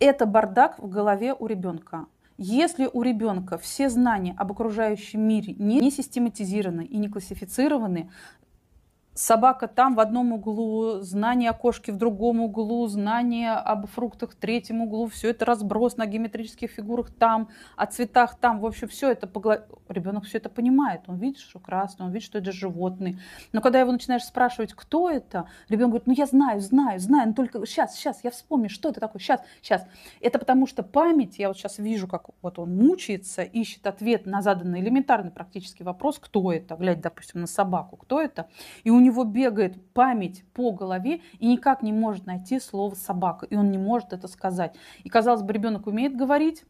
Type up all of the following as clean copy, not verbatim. Это бардак в голове у ребенка. Если у ребенка все знания об окружающем мире не систематизированы и не классифицированы, собака там в одном углу, знания о кошке в другом углу, знания об фруктах в третьем углу, все это разброс на геометрических фигурах там, о цветах там, в общем, все это, ребенок все это понимает, он видит, что красный, он видит, что это животные. Но когда его начинаешь спрашивать, кто это, ребенок говорит, ну я знаю, но только сейчас, я вспомню, что это такое, сейчас. Это потому что память, я вот сейчас вижу, как вот он мучается, ищет ответ на заданный элементарный практически вопрос, кто это, глядя, допустим, на собаку, кто это, и у него бегает память по голове и никак не может найти слово «собака», и он не может это сказать. И, казалось бы, ребенок умеет говорить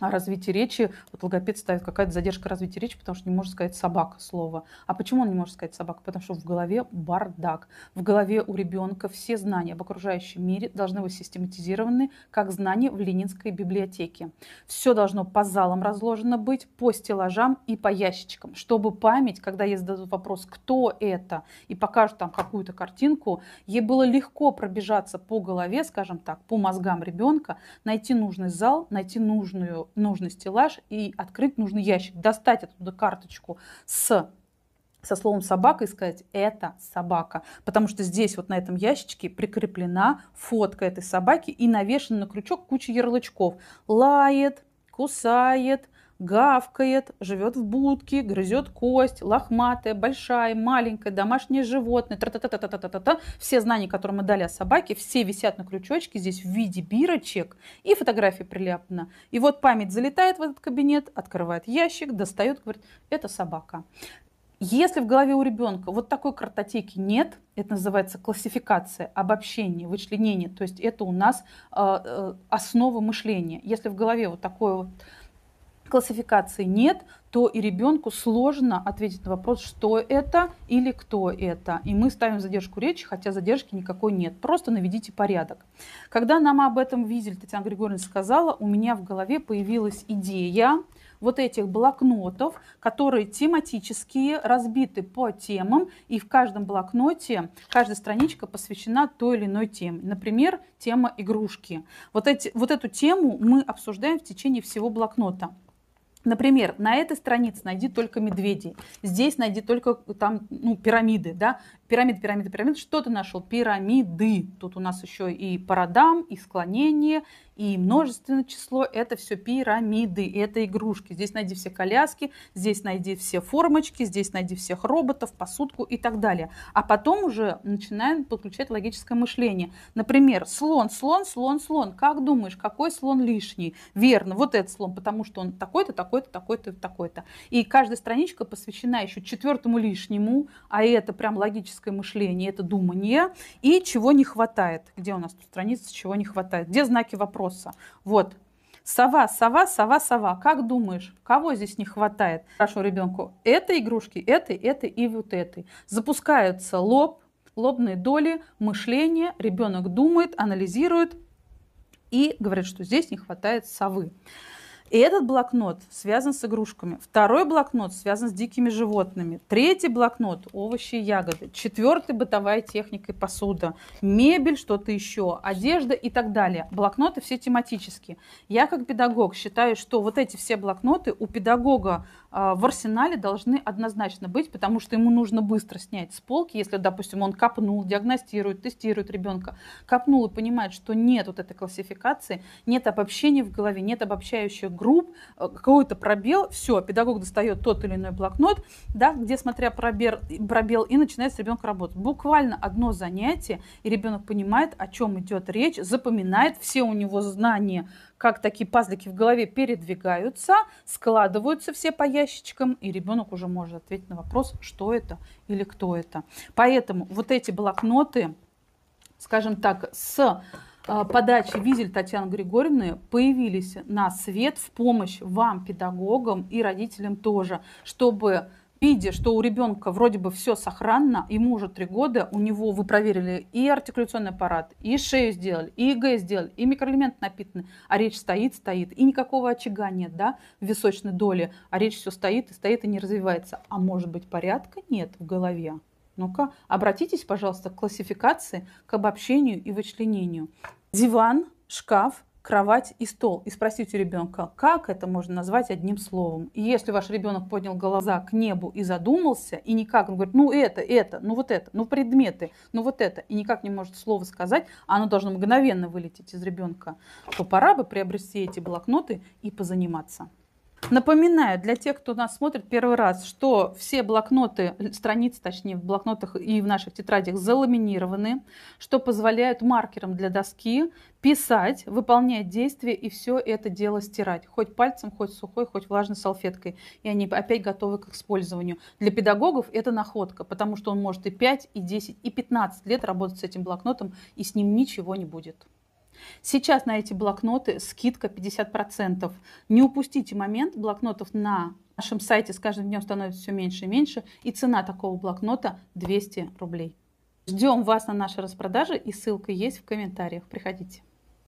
о развитии речи, вот логопед ставит какая-то задержка развития речи, потому что не может сказать «собака» слово. А почему он не может сказать «собака»? Потому что в голове бардак. В голове у ребенка все знания об окружающем мире должны быть систематизированы, как знания в Ленинской библиотеке. Все должно по залам разложено быть, по стеллажам и по ящичкам, чтобы память, когда ей зададут вопрос «кто это?» и покажут там какую-то картинку, ей было легко пробежаться по голове, скажем так, по мозгам ребенка, найти нужный зал, найти нужный стеллаж и открыть нужный ящик, достать оттуда карточку со словом «собака» и сказать «это собака», потому что здесь вот на этом ящичке прикреплена фотка этой собаки и навешена на крючок куча ярлычков: лает, кусает, гавкает, живет в будке, грызет кость, лохматая, большая, маленькая, домашнее животное, тра-та-та-та-та-та-та-та. Все знания, которые мы дали о собаке, все висят на крючочке здесь в виде бирочек, и фотография приляпана. И вот память залетает в этот кабинет, открывает ящик, достает, говорит, это собака. Если в голове у ребенка вот такой картотеки нет, это называется классификация, обобщение, вычленение, то есть это у нас основа мышления. Если в голове вот такое вот классификации нет, то и ребенку сложно ответить на вопрос, что это или кто это. И мы ставим задержку речи, хотя задержки никакой нет. Просто наведите порядок. Когда нам об этом Визель Татьяна Григорьевна сказала, у меня в голове появилась идея вот этих блокнотов, которые тематические, разбиты по темам, и в каждом блокноте каждая страничка посвящена той или иной теме. Например, тема игрушки. Вот эту тему мы обсуждаем в течение всего блокнота. Например, на этой странице найди только медведей, здесь найди только там, пирамиды, да? Пирамиды. Что ты нашел? Пирамиды. Тут у нас еще и по родам, и склонение, и множественное число. Это все пирамиды, это игрушки. Здесь найди все коляски, здесь найди все формочки, здесь найди всех роботов, посудку и так далее. А потом уже начинаем подключать логическое мышление. Например, слон. Как думаешь, какой слон лишний? Верно, вот этот слон, потому что он такой-то, такой-то, такой-то, такой-то. И каждая страничка посвящена еще четвертому лишнему, а это прям логическое мышление, это думание, и чего не хватает. Где у нас тут страница, чего не хватает? Где знаки вопроса? Вот. Сова. Как думаешь, кого здесь не хватает? Прошу ребенку этой игрушки, этой и вот этой. Запускаются лоб, лобные доли, мышление. Ребенок думает, анализирует и говорит, что здесь не хватает совы. И этот блокнот связан с игрушками. Второй блокнот связан с дикими животными. Третий блокнот – овощи и ягоды. Четвертый – бытовая техника и посуда. Мебель, что-то еще, одежда и так далее. Блокноты все тематические. Я как педагог считаю, что вот эти все блокноты у педагога в арсенале должны однозначно быть, потому что ему нужно быстро снять с полки, если, допустим, он копнул, диагностирует, тестирует ребенка, копнул и понимает, что нет вот этой классификации, нет обобщения в голове, нет обобщающих групп, какой-то пробел, все, педагог достает тот или иной блокнот, да, где, смотря пробел, и начинает с ребенка работать. Буквально одно занятие, и ребенок понимает, о чем идет речь, запоминает, все у него знания, как такие пазлики в голове передвигаются, складываются все по ящичкам, и ребенок уже может ответить на вопрос, что это или кто это. Поэтому вот эти блокноты, скажем так, с подачи Визель Татьяны Григорьевны появились на свет в помощь вам, педагогам, и родителям тоже, чтобы, видя, что у ребенка вроде бы все сохранно, ему уже 3 года, у него вы проверили и артикуляционный аппарат, и шею сделали, и ЭГ сделали, и микроэлемент напитанный, а речь стоит, и никакого очага нет, да, в височной доле, а речь все стоит и не развивается. А может быть, порядка нет в голове? Ну-ка, обратитесь, пожалуйста, к классификации, к обобщению и вычленению. Диван, шкаф, кровать и стол. И спросите у ребенка, как это можно назвать одним словом. И если ваш ребенок поднял глаза к небу и задумался, и никак, он говорит, ну это, ну вот это, ну предметы, ну вот это, и никак не может слово сказать, оно должно мгновенно вылететь из ребенка, то пора бы приобрести эти блокноты и позаниматься. Напоминаю для тех, кто нас смотрит первый раз, что все блокноты, страницы, точнее, в блокнотах и в наших тетрадях заламинированы, что позволяет маркером для доски писать, выполнять действия и все это дело стирать. Хоть пальцем, хоть сухой, хоть влажной салфеткой. И они опять готовы к использованию. Для педагогов это находка, потому что он может и 5, и 10, и 15 лет работать с этим блокнотом, и с ним ничего не будет. Сейчас на эти блокноты скидка 50%. Не упустите момент, блокнотов на нашем сайте с каждым днем становится все меньше и меньше, и цена такого блокнота 200 рублей. Ждем вас на нашей распродаже, и ссылка есть в комментариях. Приходите.